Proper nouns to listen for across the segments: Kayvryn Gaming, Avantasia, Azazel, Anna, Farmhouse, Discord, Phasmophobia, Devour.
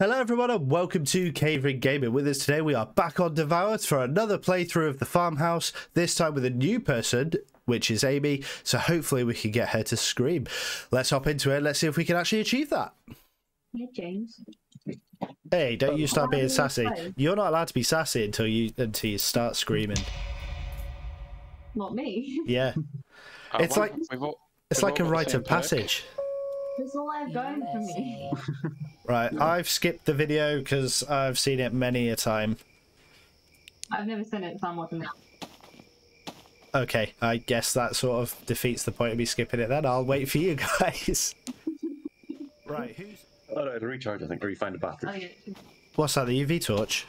Hello everyone and welcome to Kayvryn Gaming. With us today we are back on Devour for another playthrough of the farmhouse, this time with a new person, which is Amy, so hopefully we can get her to scream. Let's hop into it and let's see if we can actually achieve that. Hey James. Hey, don't you start being sassy. You're not allowed to be sassy until you start screaming. Not me. Yeah. It's like a rite of passage. That's all I have going for me. Right, I've skipped the video because I've seen it many a time. I've never seen it, so I'm watching it. Okay, I guess that sort of defeats the point of me skipping it then. I'll wait for you guys. Right, who's... Oh, no, to recharge, I think, or you find a battery. Oh, yeah. What's that, the UV torch?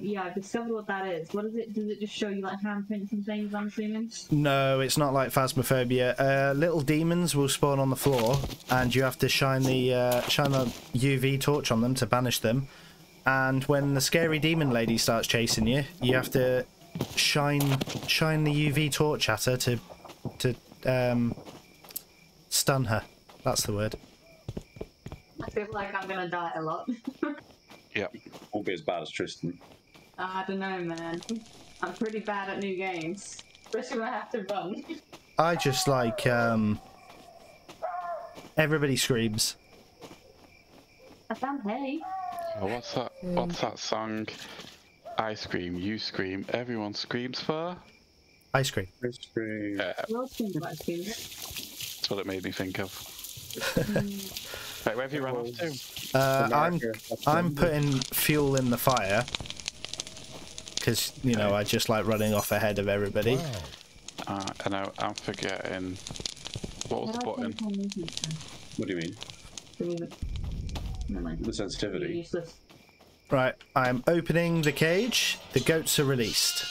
Yeah, I've discovered what that is. What is it? Does it just show you, like, handprints and things, I'm assuming? No, it's not like Phasmophobia. Little demons will spawn on the floor, and you have to shine the UV torch on them to banish them. And when the scary demon lady starts chasing you, you have to shine the UV torch at her to stun her. That's the word. I feel like I'm gonna die a lot. Yeah, won't be as bad as Tristan. I don't know, man. I'm pretty bad at new games, especially when I have to run. I just like everybody screams. I found hay. Oh, what's that? What's that song? I scream, you scream, everyone screams for. Ice cream. Ice cream. Yeah. That's what it made me think of. Right, where have you run off to? I'm putting fuel in the fire because you know I just like running off ahead of everybody. Wow. And I'm forgetting what was the button. What do you mean? The sensitivity. Right, I'm opening the cage. The goats are released.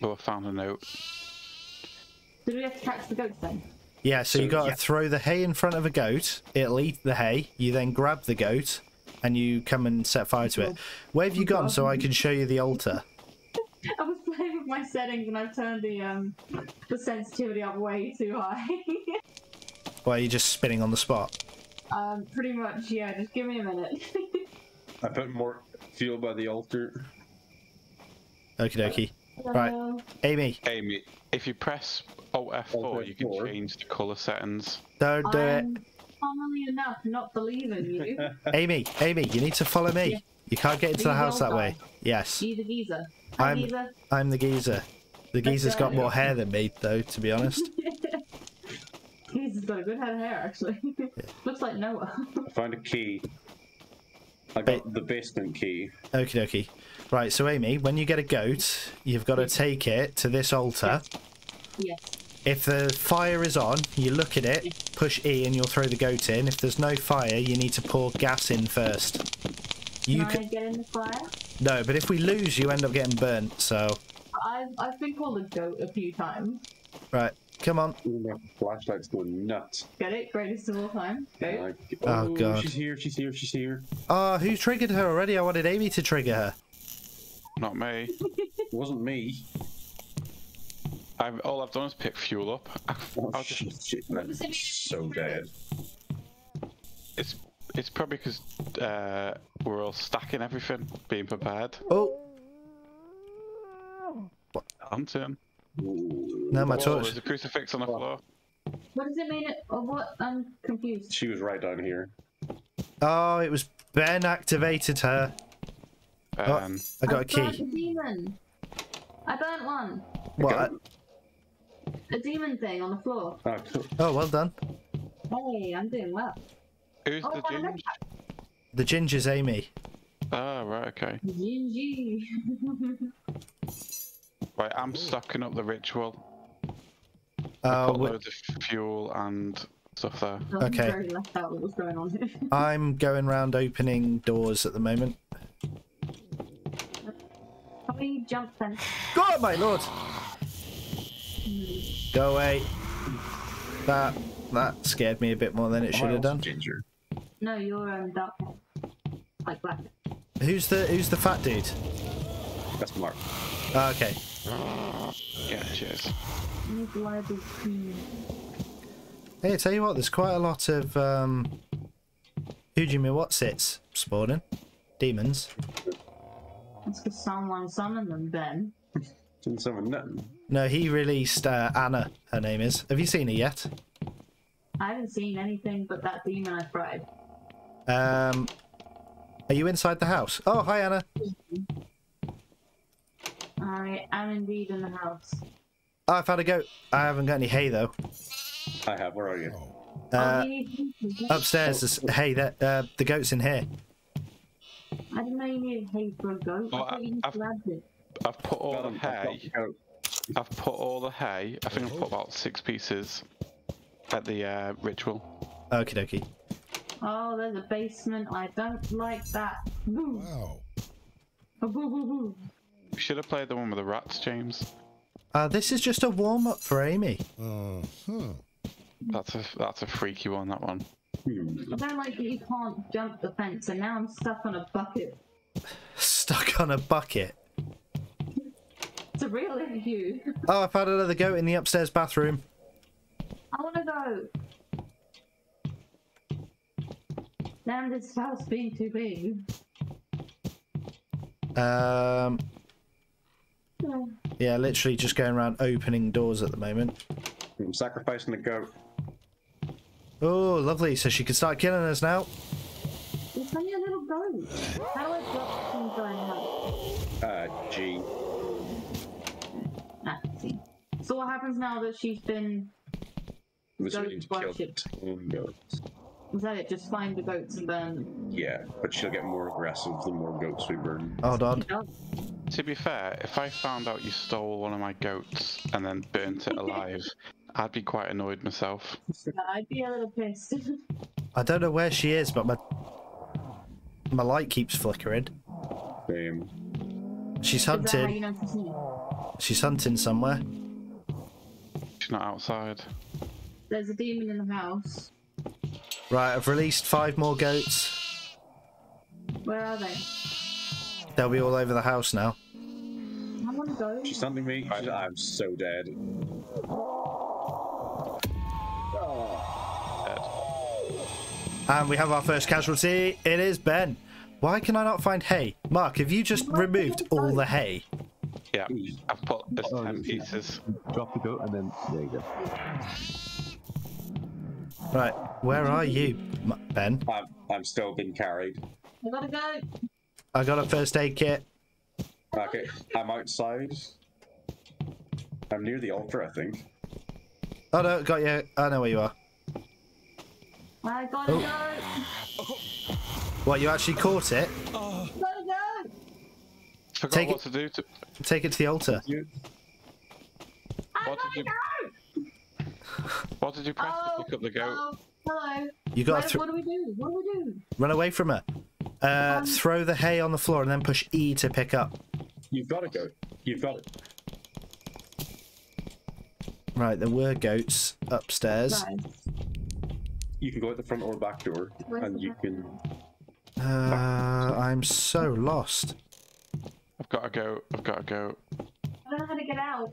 Oh, I found a note. Did we have to catch the goats then? Yeah, so you gotta throw the hay in front of a goat, it'll eat the hay, you then grab the goat, and you come and set fire to it. Where have you gone so I can show you the altar? I was playing with my settings and I've turned the sensitivity up way too high. Well, are you just spinning on the spot? Pretty much, yeah, just give me a minute. I put more fuel by the altar. Okie dokie. Right, Amy. Amy, if you press Alt F4, you can change the colour settings. Don't do it. Funnily enough, not believing you. Amy, you need to follow me. Yeah. You can't get into the house that way. Yes. You the geezer. I'm the geezer. The geezer's got more hair than me, though, to be honest. Geezer's got a good head of hair, actually. Looks like Noah. I found a key. I got the basement key. Okie dokie. Right, so Amy, when you get a goat, you've got to take it to this altar. Yes. If the fire is on, you look at it, push E and you'll throw the goat in. If there's no fire, you need to pour gas in first. Can I get in the fire? No, but if we lose, you end up getting burnt, so... I've been called a goat a few times. Right, come on. Ooh, my flashlight's going nuts. Get it? Greatest of all time. Goat. Oh, God. She's here, she's here, she's here. Oh, who triggered her already? I wanted Amy to trigger her. Not me. It wasn't me. All I've done is pick fuel up. Oh, shit, man. So dead. It's probably because we're all stacking everything, being prepared. Oh! What? Hunting. No, my torch. There's a crucifix on the floor. What does it mean? Or what? I'm confused. She was right down here. Oh, it was Ben activated her. I got a key. A demon. I burnt one. What? A demon thing on the floor. Oh, cool. Oh, well done. Hey, I'm doing well. Who's the ginger? The ginger's Amy. Oh, right, okay. Ginger. Right, I'm stocking up the ritual. I've got loads of fuel and stuff there. Okay. Very left out what was going on here. I'm going round opening doors at the moment. We jump then. God, my lord! Go away. That scared me a bit more than it should have done. Ginger. No, you're dark, like black. Who's the fat dude? That's Mark. Okay. Yeah, cheers. Hey, I tell you what, there's quite a lot of Hujimawatsits spawning. Demons. That's because someone summoned them then. Didn't summon them? No, he released Anna, her name is. Have you seen her yet? I haven't seen anything but that demon I fried. Are you inside the house? Oh, hi Anna. I am indeed in the house. Oh, I've had a go. I haven't got any hay though. I have. Where are you? Upstairs. There's hay. That the goat's in here. I didn't know you needed hay for a goat. Oh, I've put all the hay. I've put all the hay. I think I've put about 6 pieces at the ritual. Okie dokie. Oh, there's a basement. I don't like that. Boo. Wow. Oh, boo, boo, boo. You should have played the one with the rats, James. This is just a warm-up for Amy. Uh-huh. That's a freaky one, that one. I don't like that you can't jump the fence, and now I'm stuck on a bucket. Stuck on a bucket? It's a real interview. Oh, I've had another goat in the upstairs bathroom. I want to go. Damn, this house being too big. Yeah, literally just going around opening doors at the moment. I'm sacrificing the goat. Oh, lovely. So she can start killing us now. It's only a little goat. How do I block things going out? G. Ah, see. So what happens now that she's been... Was goat worshipped? Is that it? Just find the goats and burn? Yeah, but she'll get more aggressive the more goats we burn. Hold on. To be fair, if I found out you stole one of my goats and then burnt it alive, I'd be quite annoyed myself. Yeah, I'd be a little pissed. I don't know where she is, but my light keeps flickering. Same. She's hunting. You know she's hunting somewhere. She's not outside. There's a demon in the house. Right, I've released 5 more goats. Where are they? They'll be all over the house now. I want to go. She's hunting me. I'm so dead. Oh. Dead. And we have our first casualty. It is Ben. Why can I not find hay? Mark, have you just removed all the hay? Yeah, I've put just 10 pieces. Drop the goat and then there you go. Right, where are you, Ben? I'm still being carried. I gotta go. I got a first aid kit. Okay, I'm outside. I'm near the altar, I think. Oh no, got you. I know where you are. I gotta go. What, you actually caught it? Oh. I gotta go. Forgot take what it, to do to... Take it to the altar. I gotta go! What did you press to pick up the goat? Oh, hello. You got what do we do? What do we do? Run away from her. Throw the hay on the floor and then push E to pick up. You've got a goat. You've got it. Right, there were goats upstairs. Nice. You can go at the front or back door. Where's and you can... I'm so lost. I've got a goat. I've got a goat. I don't know how to get out.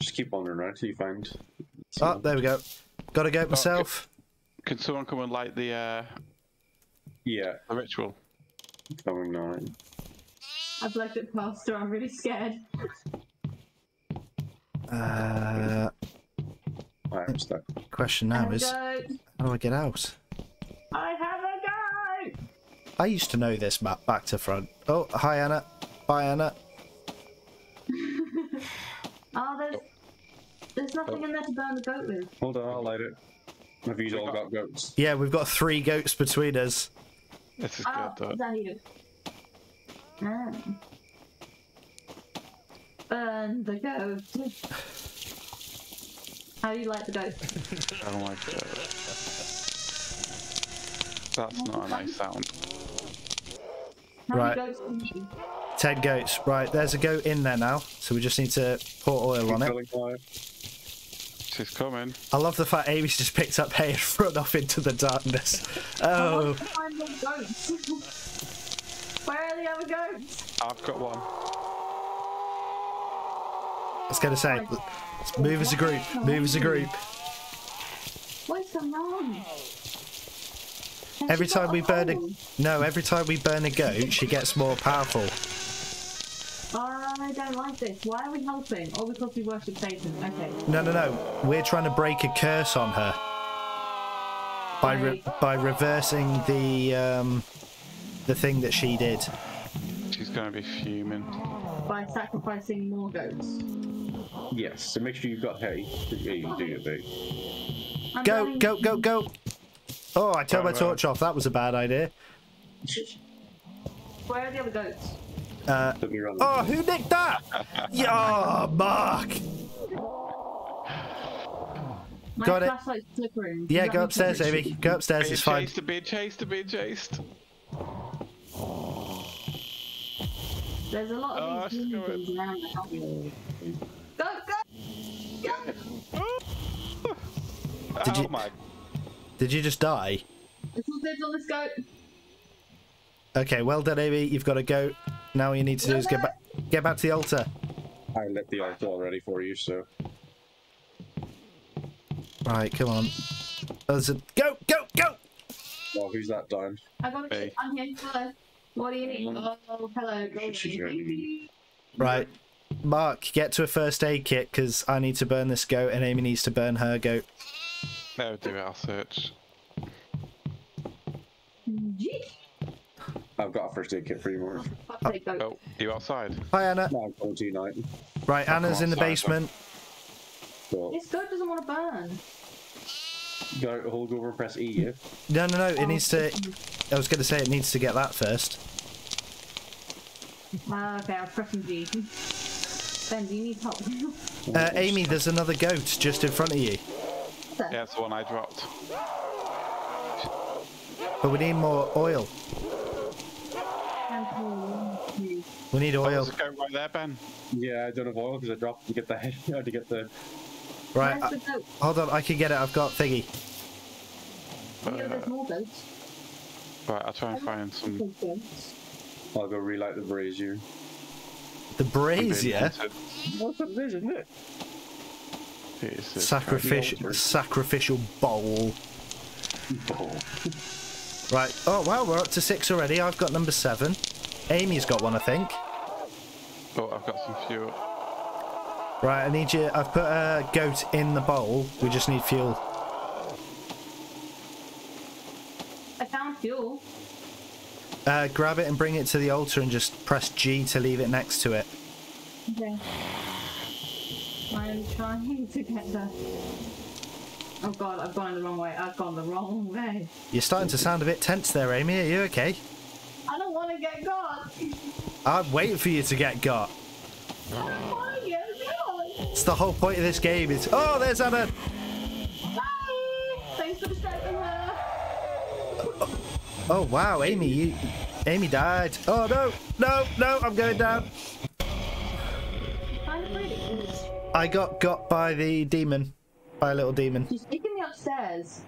Just keep wandering around till you find... someone. Oh, there we go. Got a goat myself. Can someone come and light the... Yeah, a ritual. Going on. I've left it past her. I'm really scared. I'm stuck. Question now is, how do I get out? I have a goat. I used to know this map back to front. Oh, hi Anna. Bye Anna. Oh, there's nothing in there to burn the goat with. Hold on, I'll light it. Have you all got goats? Yeah, we've got 3 goats between us. This is good, though. Burn the goat. How do you like the goat? I don't like the goat. That's not a nice sound. How right. Many goats do you? 10 goats. Right, there's a goat in there now, so we just need to pour oil on it. She's coming. I love the fact Amy's just picked up hay and run off into the darkness. Oh. Find the goats. Where are the other goats? I've got one. I was going to say, let's move as a group. Move as a group. Why so wrong? Every time we burn a... No, every time we burn a goat, she gets more powerful. I don't like this. Why are we helping? All because we worship Satan. Okay. No, no, no. We're trying to break a curse on her. By reversing the thing that she did. She's going to be fuming. By sacrificing more goats. Yes, so make sure you've got hay. Yeah, you do your thing. Go, go, go, go! Oh, I turned my torch off. That was a bad idea. Where are the other goats? Oh, who nicked that? Yeah, Mark! Got it. Yeah, go upstairs, Amy. Go upstairs, it's fine. Chased, being chased, being chased. There's a lot of these things around the house. Go, go! Go! Oh my. Did you just die? It's all dead on this goat. Okay, well done, Amy. You've got a goat. Now all you need to do is get back to the altar. I lit the altar already for you, so. Right, come on. Go, go, go! Oh, who's that down? I got it. I'm here. Hello. What do you need? Oh, hello. Right, Mark, get to a first aid kit because I need to burn this goat and Amy needs to burn her goat. No, do it. I'll search. I've got a first aid kit for you, Mark. Oh, you outside? Hi, Anna. No, I'm going to tonight. Right, Anna's in the basement. But this goat doesn't want to burn. Go hold over and press E, yeah? No, no, no, it needs to... I was going to say it needs to get that first. Okay, I'll press G. Ben, do you need help? Amy, there's another goat just in front of you. Yeah, that's the one I dropped. But we need more oil. We need oil. There's a goat right there, Ben. Yeah, I don't have oil because I dropped to get the head to get the... Right, hold on, I can get it, I've got thingy. There's more goats. Right, I'll try and find some... I'll go relight the brazier. The brazier? What's that, isn't it? It's a sacrificial bowl. Right, oh wow, we're up to 6 already, I've got number 7. Amy's got one, I think. Oh, I've got some fuel. Right, I need you. I've put a goat in the bowl. We just need fuel. I found fuel. Grab it and bring it to the altar and just press G to leave it next to it. Okay. I'm trying to get the... Oh god, I've gone the wrong way. I've gone the wrong way. You're starting to sound a bit tense there, Amy. Are you okay? I don't want to get got. I'm waiting for you to get got. It's the whole point of this game. Is oh, there's Anna. Hi. Thanks for distracting her. Oh wow, Amy, Amy died. Oh no, no, no! I'm going down. I got by the demon, by a little demon. She's taking me upstairs.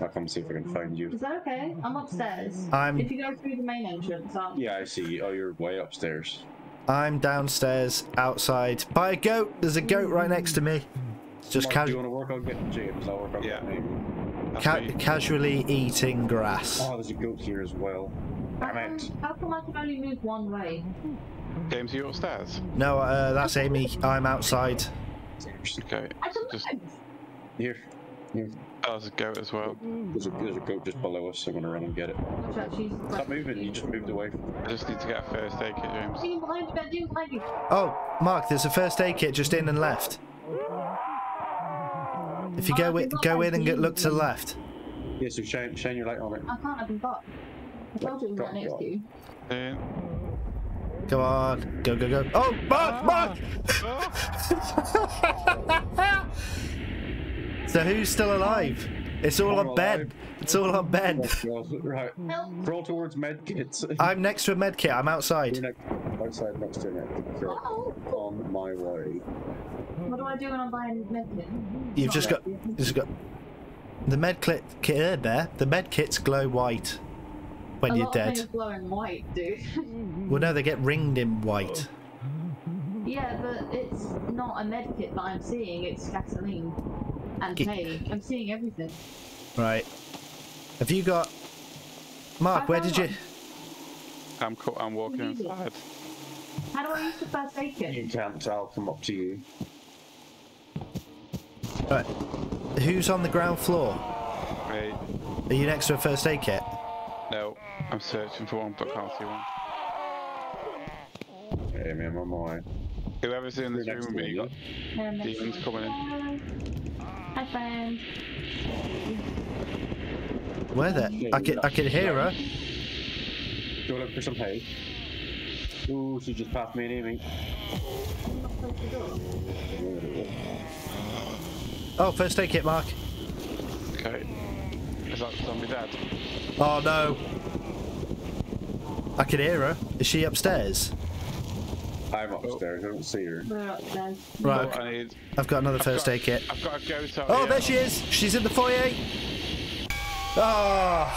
I'll come see if I can find you. Is that okay? I'm upstairs. If you go through the main entrance, yeah, I see you. Oh, you're way upstairs. I'm downstairs, outside, by a goat. There's a goat right next to me. Just casually. You want to work on getting James? I'll work on yeah. Casually eating grass. Oh, there's a goat here as well. Damn it! How come I can only move one way? James, are you upstairs? No, that's Amy. I'm outside. Okay. I don't know. Here. Here. Oh, there's a goat as well. There's a goat just below us, so I'm going to run and get it. Stop moving, you just moved away. I just need to get a first aid kit, James. Oh, Mark, there's a first aid kit just in and left. If you go in and look to the left. Yeah, so shine your light on it. I can't, I've been got. I told you it was right next to you. Come on, go, go, go. Oh, Mark, Mark! Oh. So who's still alive? It's all on Ben. It's all on Ben. Right. Roll towards medkits. I'm next to a medkit. I'm outside. Outside next to a medkit. On my way. What do I do when I'm buying medkit? You've just got. The medkit there. The medkits glow white when you're dead. A lot of things glow in white, dude. Well, no, they get ringed in white. Yeah, but it's not a medkit that I'm seeing. It's gasoline. And hey, I'm seeing everything. Right. Have you got... Mark, where did you... I'm walking inside. How do I use the first aid kit? You can't tell, come up to you. Right. Who's on the ground floor? Me. Are you next to a first aid kit? No. I'm searching for one, but can't see one. Hey, me, I'm on my way. Whoever's in this room with me, you got demons coming in. Hi, friend. Where there? I can hear her. Do you want to look for some hay? Ooh, she just passed me near me. Oh, first aid kit, Mark. Okay. Is that zombie dead? Oh no. I can hear her. Is she upstairs? I'm upstairs. I don't see her. Right. Okay. I've got another first aid kit. I've got a ghost out here. There she is. She's in the foyer. Ah.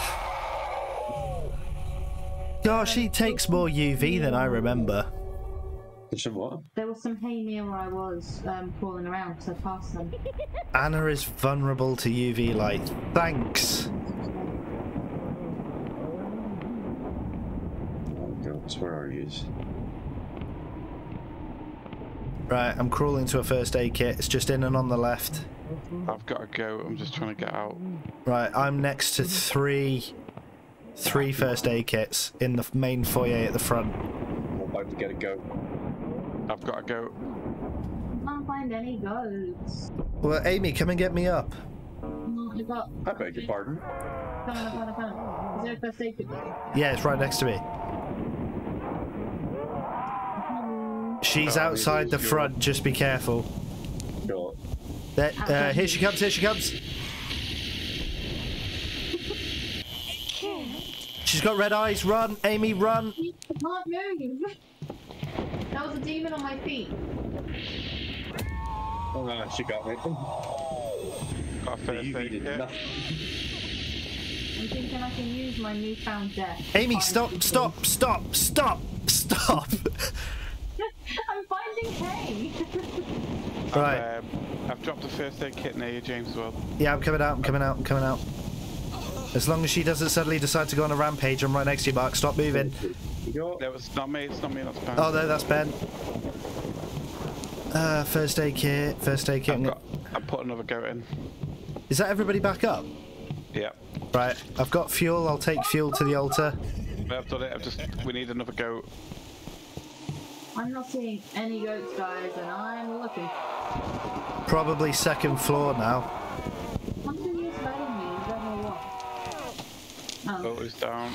Gosh, she takes more UV than I remember. Some what? There was some hay near where I was crawling around because I passed them. Anna is vulnerable to UV light. Thanks. Oh, goats, where are you? Right, I'm crawling to a first aid kit. It's just in and on the left. I've got to go. I'm just trying to get out. Right, I'm next to three first aid kits in the main foyer at the front. I'm about to get a goat. I've got a goat. I can't find any goats. Well, Amy, come and get me up. I beg your pardon. Is there a first aid kit? Yeah, it's right next to me. She's outside the front, just be careful. Sure. There, here she comes, here she comes. She's got red eyes. Run, Amy, run. I can't move. That was a demon on my feet. Oh no, she got me. I'm thinking I can use my newfound death. Amy, stop. I'm finding hay. Right. I've dropped the first aid kit near you, James. Yeah, I'm coming out. As long as she doesn't suddenly decide to go on a rampage, I'm right next to you, Mark. Stop moving. No, it's not me. It's not me. That's Ben. Oh, no, that's Ben. First aid kit. First aid kit. I've put another goat in. Is that everybody back up? Yeah. Right. I've got fuel. I'll take fuel to the altar. I've done it. We need another goat. I'm not seeing any goats, guys, and I'm looking. Probably second floor now. Boat is down.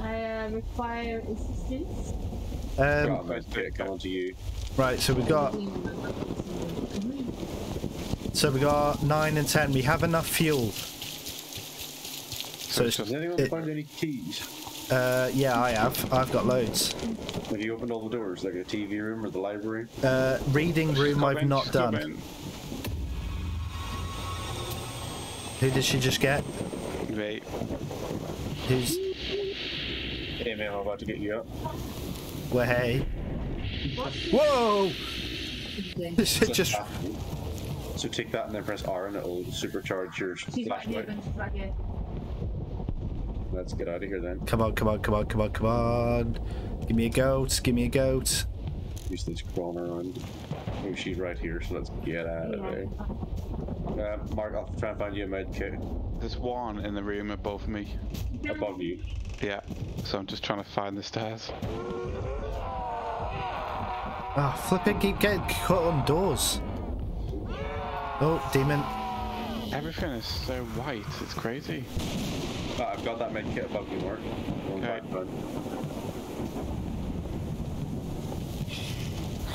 I require assistance. Coming to you. Right, so we got. So we got 9 and 10. We have enough fuel. So has anyone found any keys? Yeah, I have. I've got loads. Have you opened all the doors? Like a TV room or the library? Reading room I've not done. Who did she just get? Me. Who's... Hey, man, I'm about to get you up. Well, hey. Whoa! Just... So take that and then press R and it'll supercharge your flashlight. Let's get out of here then. Come on. Give me a goat. Use this crawling around. Oh, she's right here, so let's get out of there. Mark, I'll try and find you a med kit. There's one in the room above me. Above you? Yeah. So I'm just trying to find the stairs. Ah, oh, flipping keep getting caught on doors. Oh, demon. Everything is so white, it's crazy. Oh, I've got that med kit above you, Mark. Okay.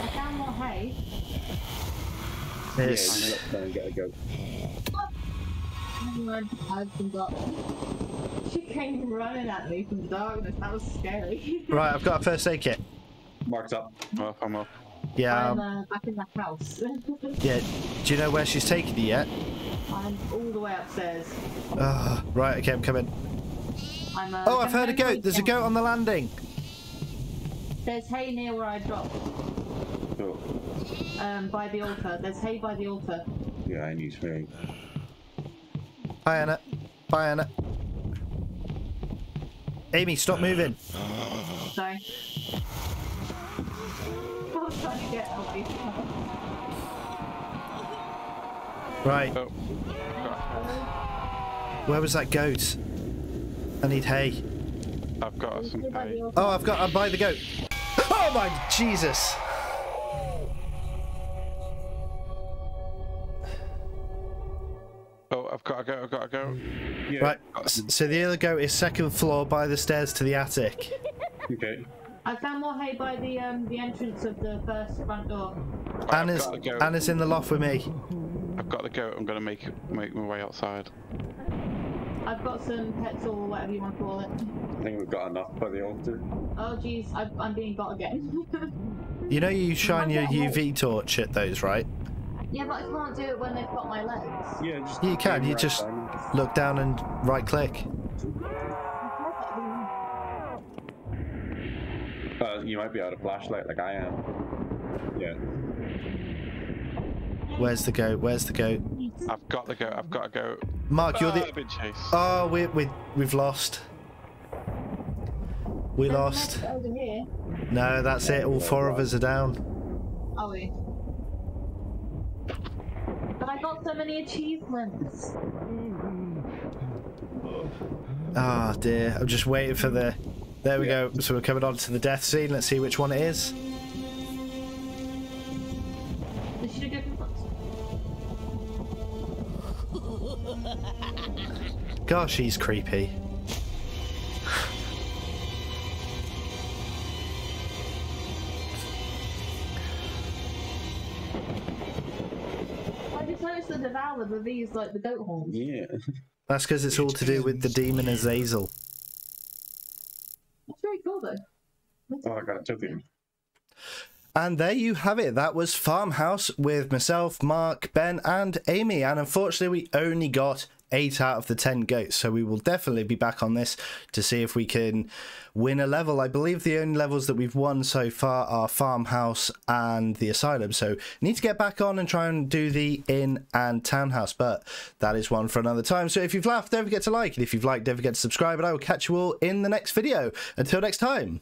I found more hay. Yes. Yeah, I'm going to get a goat. She came running at me from the darkness. That was scary. Right, I've got a first aid kit. Mark's up. I'm up. Yeah. I'm back in that house. Yeah. Do you know where she's taking you yet? I'm all the way upstairs. Right, okay, I'm coming. I've heard a goat. There's a goat on the landing. There's hay near where I dropped. Oh. By the altar. There's hay by the altar. Yeah, I need hay. Hi, Anna. Bye, Anna. Amy, stop moving. Sorry. I was trying to get away. Right. Oh. Where was that goat? I need hay. I've got some hay. Oh, I'm by the goat. Oh my Jesus. Oh, I've got to go. Yeah. Right, so the other goat is second floor by the stairs to the attic. Okay. I found more hay by the entrance of the first front door. Right, Anna's in the loft with me. I've got the goat. I'm going to make my way outside. I've got some petrol or whatever you want to call it. I think we've got enough by the altar. Oh jeez, I'm being got again. You know you shine your UV torch at those, right? Yeah, but I can't do it when they've got my legs. Yeah, just you can. You just look down and right-click. You might be out of flashlight like I am. Yeah. Where's the goat? Where's the goat? I've got the goat. I've got a goat. Mark, you're the. I've been chased. Oh, we've lost. We lost. Over here. No, that's it. All four of us are down. Are we? But I got so many achievements. Ah, oh, dear. I'm just waiting for the. There we go. So we're coming on to the death scene. Let's see which one it is. Gosh, he's creepy. I just noticed the Devour with these, like the goat horns. Yeah. That's because it's all to do with the demon Azazel. That's very cool, though. Oh, I got it too. And there you have it. That was Farmhouse with myself, Mark, Ben, and Amy. And unfortunately, we only got 8 out of the 10 goats, so we will definitely be back on this to see if we can win a level. I believe the only levels that we've won so far are Farmhouse and the Asylum, so need to get back on and try and do the Inn and Townhouse, but that is one for another time. So if you've laughed, don't forget to like, and if you've liked, don't forget to subscribe, and I will catch you all in the next video. Until next time.